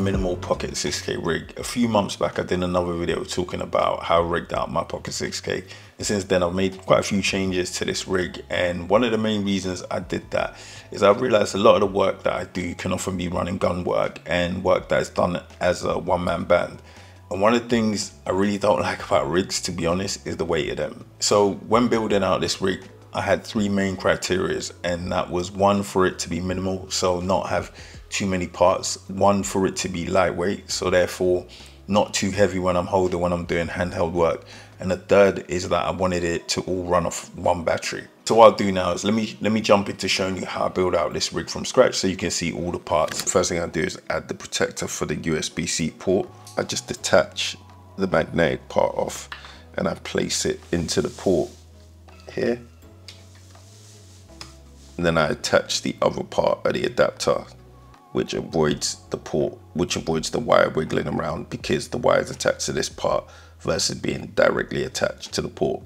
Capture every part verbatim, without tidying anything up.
minimal Pocket six K rig. A few months back I did another video talking about how I rigged out my Pocket six K, and since then I've made quite a few changes to this rig, and one of the main reasons I did that is I realized a lot of the work that I do can often be running gun work and work that is done as a one-man band. And one of the things I really don't like about rigs, to be honest, is the weight of them. So when building out this rig, I had three main criterias, and that was one, for it to be minimal, so not have too many parts. One, for it to be lightweight, so therefore not too heavy when I'm holding, when I'm doing handheld work. And the third is that I wanted it to all run off one battery. So what I'll do now is let me let me jump into showing you how I build out this rig from scratch so you can see all the parts. First thing I do is add the protector for the U S B C port. I just detach the magnetic part off and I place it into the port here. And then I attach the other part of the adapter, which avoids the port, which avoids the wire wiggling around because the wire is attached to this part versus being directly attached to the port.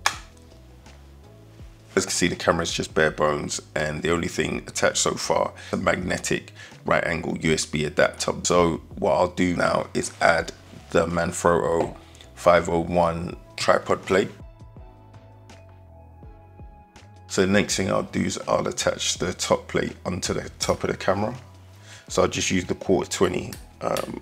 As you can see, the camera is just bare bones, and the only thing attached so far is the magnetic right angle U S B adapter. So what I'll do now is add the Manfrotto five oh one tripod plate. So the next thing I'll do is I'll attach the top plate onto the top of the camera. So I'll just use the quarter twenty um,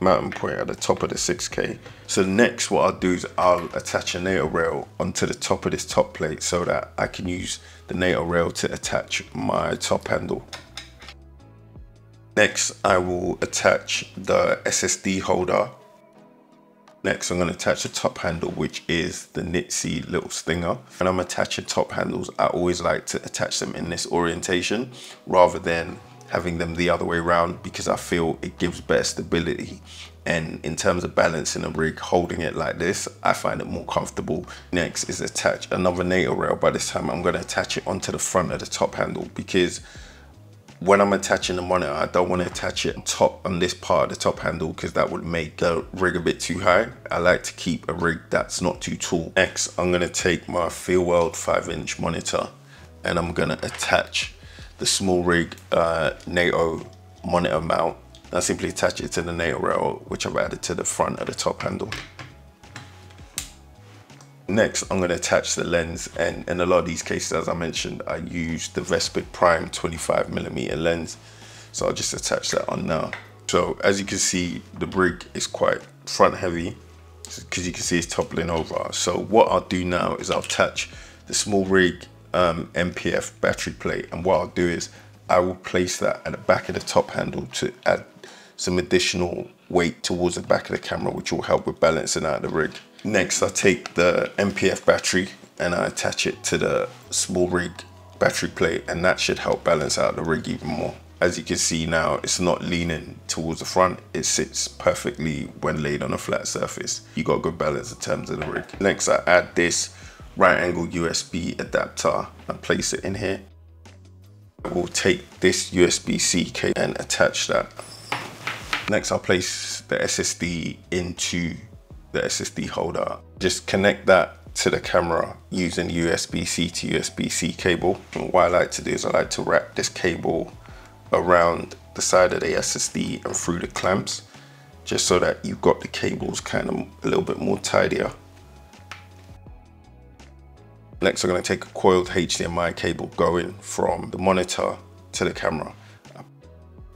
mounting point at the top of the six K. So next what I'll do is I'll attach a NATO rail onto the top of this top plate so that I can use the NATO rail to attach my top handle. Next I will attach the S S D holder. Next I'm going to attach the top handle, which is the Nicey little stinger. And I'm attaching top handles. I always like to attach them in this orientation rather than having them the other way around, because I feel it gives better stability, and in terms of balancing a rig, holding it like this, I find it more comfortable. Next is attach another NATO rail. By this time I'm going to attach it onto the front of the top handle, because when I'm attaching the monitor I don't want to attach it on top on this part of the top handle, because that would make the rig a bit too high. I like to keep a rig that's not too tall. Next I'm going to take my Feel World five inch monitor and I'm going to attach the SmallRig uh, NATO monitor mount. I simply attach it to the NATO rail, which I've added to the front of the top handle. Next, I'm gonna attach the lens, and in a lot of these cases, as I mentioned, I use the Vespid Prime twenty-five millimeter lens. So I'll just attach that on now. So as you can see, the rig is quite front heavy because you can see it's toppling over. So what I'll do now is I'll attach the SmallRig Um, N P F battery plate, and what I'll do is I will place that at the back of the top handle to add some additional weight towards the back of the camera, which will help with balancing out the rig. Next I take the N P F battery and I attach it to the SmallRig battery plate, and that should help balance out the rig even more. As you can see now, it's not leaning towards the front, it sits perfectly when laid on a flat surface. You got good balance in terms of the rig. Next I add this right angle U S B adapter and place it in here. I will take this U S B C cable and attach that. Next I'll place the S S D into the S S D holder. Just connect that to the camera using U S B C to U S B C cable. And what I like to do is I like to wrap this cable around the side of the S S D and through the clamps, just so that you've got the cables kind of a little bit more tidier. Next, I'm going to take a coiled H D M I cable going from the monitor to the camera.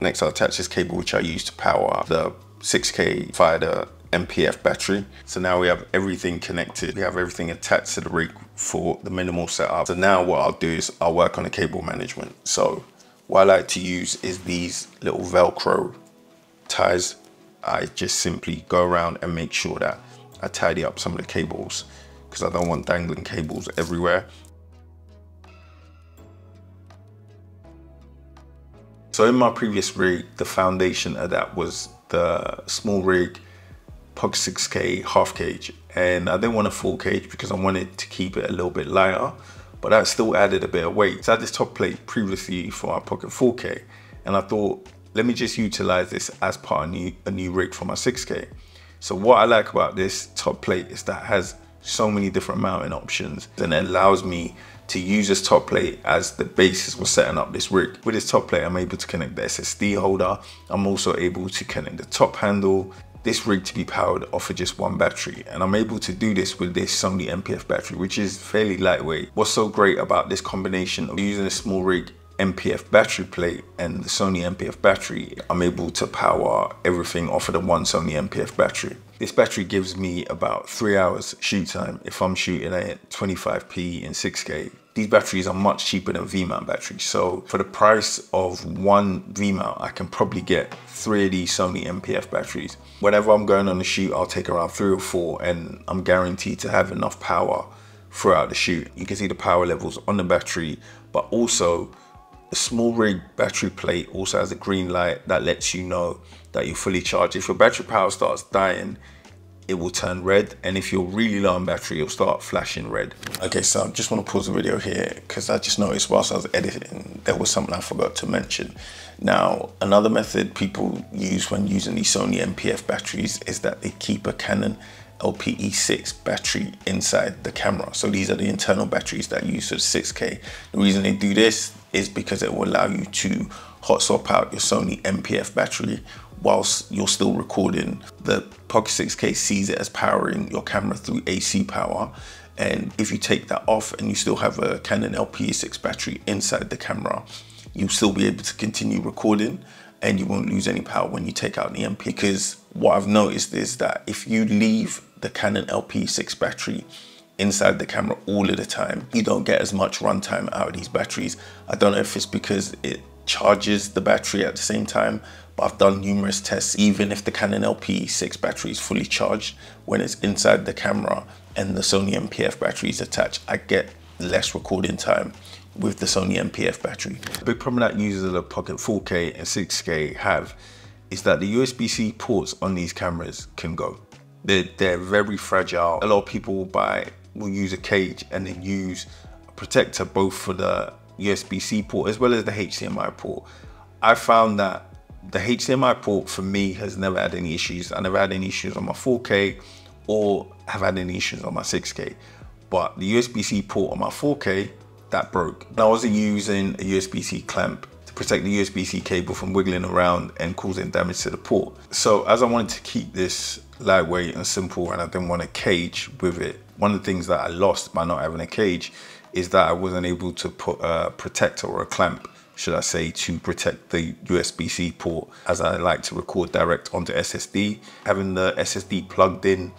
Next, I'll attach this cable, which I use to power the six K Fider N P F battery. So now we have everything connected. We have everything attached to the rig for the minimal setup. So now what I'll do is I'll work on the cable management. So what I like to use is these little Velcro ties. I just simply go around and make sure that I tidy up some of the cables, because I don't want dangling cables everywhere. So in my previous rig, the foundation of that was the SmallRig Pocket six K half cage, and I didn't want a full cage because I wanted to keep it a little bit lighter, but that still added a bit of weight. So I had this top plate previously for my Pocket four K, and I thought, let me just utilize this as part of a new, a new rig for my six K. So what I like about this top plate is that it has so many different mounting options, and it allows me to use this top plate as the basis for setting up this rig. With this top plate, I'm able to connect the S S D holder. I'm also able to connect the top handle. This rig to be powered off of just one battery, and I'm able to do this with this Sony N P F battery, which is fairly lightweight. What's so great about this combination of using a SmallRig N P F battery plate and the Sony N P F battery, I'm able to power everything off of the one Sony N P F battery. This battery gives me about three hours shoot time if I'm shooting at twenty-five P and six K. These batteries are much cheaper than V-mount batteries, so for the price of one V-mount, I can probably get three of these Sony N P F batteries. Whenever I'm going on a shoot, I'll take around three or four, and I'm guaranteed to have enough power throughout the shoot. You can see the power levels on the battery, but also the SmallRig battery plate also has a green light that lets you know that you're fully charged. If your battery power starts dying, it will turn red, and if you're really low on battery, you'll start flashing red. Okay, so I just want to pause the video here because I just noticed whilst I was editing, there was something I forgot to mention. Now, another method people use when using these Sony N P F batteries is that they keep a Canon L P E six battery inside the camera. So these are the internal batteries that use for six K. The reason they do this is because it will allow you to hot swap out your Sony N P F battery whilst you're still recording. The Pocket six K sees it as powering your camera through A C power, and if you take that off and you still have a Canon L P E six battery inside the camera, you'll still be able to continue recording and you won't lose any power when you take out the N P. Because what I've noticed is that if you leave the Canon L P E six battery inside the camera all of the time, you don't get as much runtime out of these batteries. I don't know if it's because it charges the battery at the same time, but I've done numerous tests. Even if the Canon L P E six battery is fully charged, when it's inside the camera and the Sony N P F battery is attached, I get less recording time with the Sony N P F battery. The big problem that users of the Pocket four K and six K have is that the U S B C ports on these cameras can go. They're, they're very fragile. A lot of people will buy, will use a cage and then use a protector both for the U S B C port as well as the H D M I port. I found that the H D M I port for me has never had any issues. I never had any issues on my four K or have had any issues on my six K. But the U S B C port on my four K, that broke. And I wasn't using a U S B C clamp to protect the U S B C cable from wiggling around and causing damage to the port. So as I wanted to keep this lightweight and simple, and I didn't want a cage with it, one of the things that I lost by not having a cage is that I wasn't able to put a protector or a clamp, should I say, to protect the U S B C port, as I like to record direct onto S S D. Having the S S D plugged in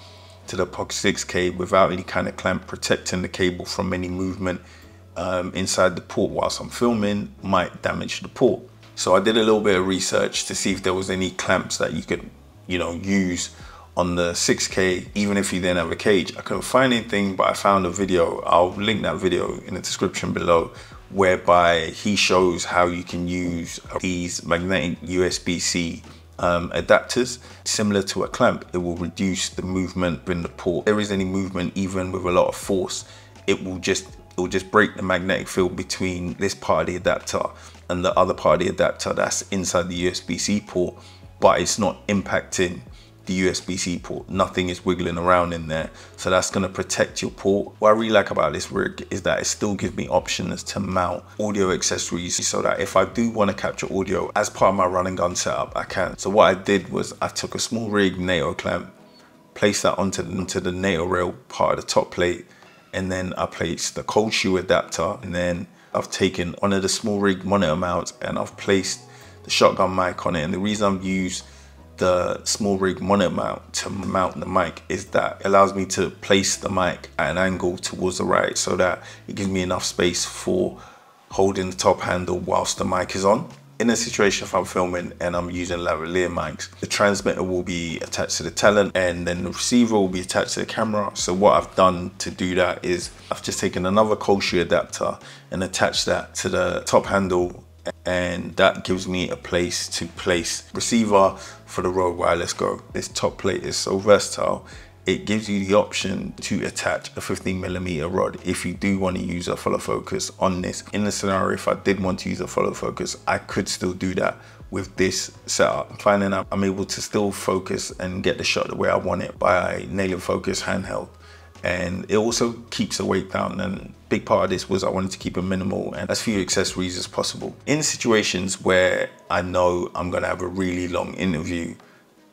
to the Pocket six K without any kind of clamp protecting the cable from any movement um, inside the port whilst I'm filming might damage the port. So I did a little bit of research to see if there was any clamps that you could, you know, use on the six K, even if you didn't have a cage. I couldn't find anything, but I found a video. I'll link that video in the description below, whereby he shows how you can use these magnetic U S B C um, adapters. Similar to a clamp, it will reduce the movement in the port. If there is any movement, even with a lot of force, it will just, it will just break the magnetic field between this part of the adapter and the other part of the adapter that's inside the U S B C port, but it's not impacting the U S B C port. Nothing is wiggling around in there, so that's going to protect your port. What I really like about this rig is that it still gives me options to mount audio accessories, so that if I do want to capture audio as part of my run and gun setup, I can. So what I did was I took a SmallRig Nato clamp, placed that onto the, onto the Nato rail part of the top plate, and then I placed the cold shoe adapter, and then I've taken one of the SmallRig monitor mounts and I've placed the shotgun mic on it. And the reason I've used the SmallRig monitor mount to mount the mic is that it allows me to place the mic at an angle towards the right, so that it gives me enough space for holding the top handle whilst the mic is on. In a situation if I'm filming and I'm using lavalier mics, the transmitter will be attached to the talent and then the receiver will be attached to the camera. So what I've done to do that is I've just taken another cold shoe adapter and attached that to the top handle, and that gives me a place to place receiver for the Rode wireless go. This top plate is so versatile. It gives you the option to attach a fifteen millimeter rod if you do want to use a follow focus on this. In the scenario if I did want to use a follow focus, I could still do that with this setup. Finding out I'm able to still focus and get the shot the way I want it by nailing focus handheld. and it also keeps the weight down. And a big part of this was I wanted to keep it minimal and as few accessories as possible. In situations where I know I'm gonna have a really long interview,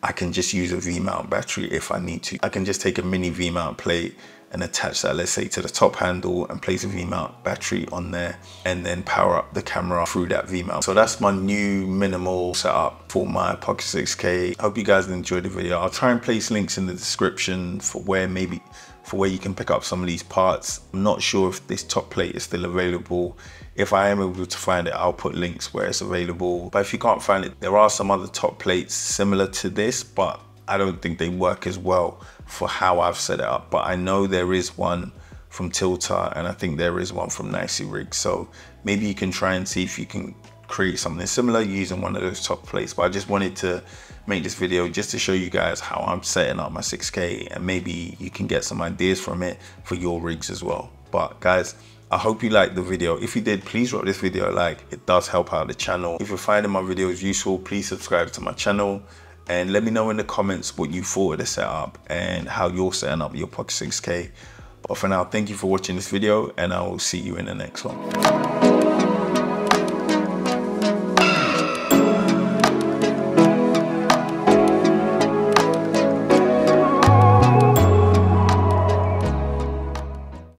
I can just use a V-mount battery if I need to. I can just take a mini V-mount plate and attach that, let's say, to the top handle and place a V-mount battery on there and then power up the camera through that V-mount. So that's my new minimal setup for my Pocket six K. I hope you guys enjoyed the video. I'll try and place links in the description for where maybe for where you can pick up some of these parts. I'm not sure if this top plate is still available. If I am able to find it, I'll put links where it's available. But if you can't find it, there are some other top plates similar to this, but I don't think they work as well for how I've set it up. But I know there is one from Tilta and I think there is one from Nicey Rig. So maybe you can try and see if you can create something similar using one of those top plates. But I just wanted to make this video just to show you guys how I'm setting up my six K, and maybe you can get some ideas from it for your rigs as well. But guys, I hope you liked the video. If you did, please drop this video a like. It does help out the channel. If you're finding my videos useful, please subscribe to my channel. And let me know in the comments what you thought of the setup and how you're setting up your Pocket six K. But for now, thank you for watching this video and I will see you in the next one.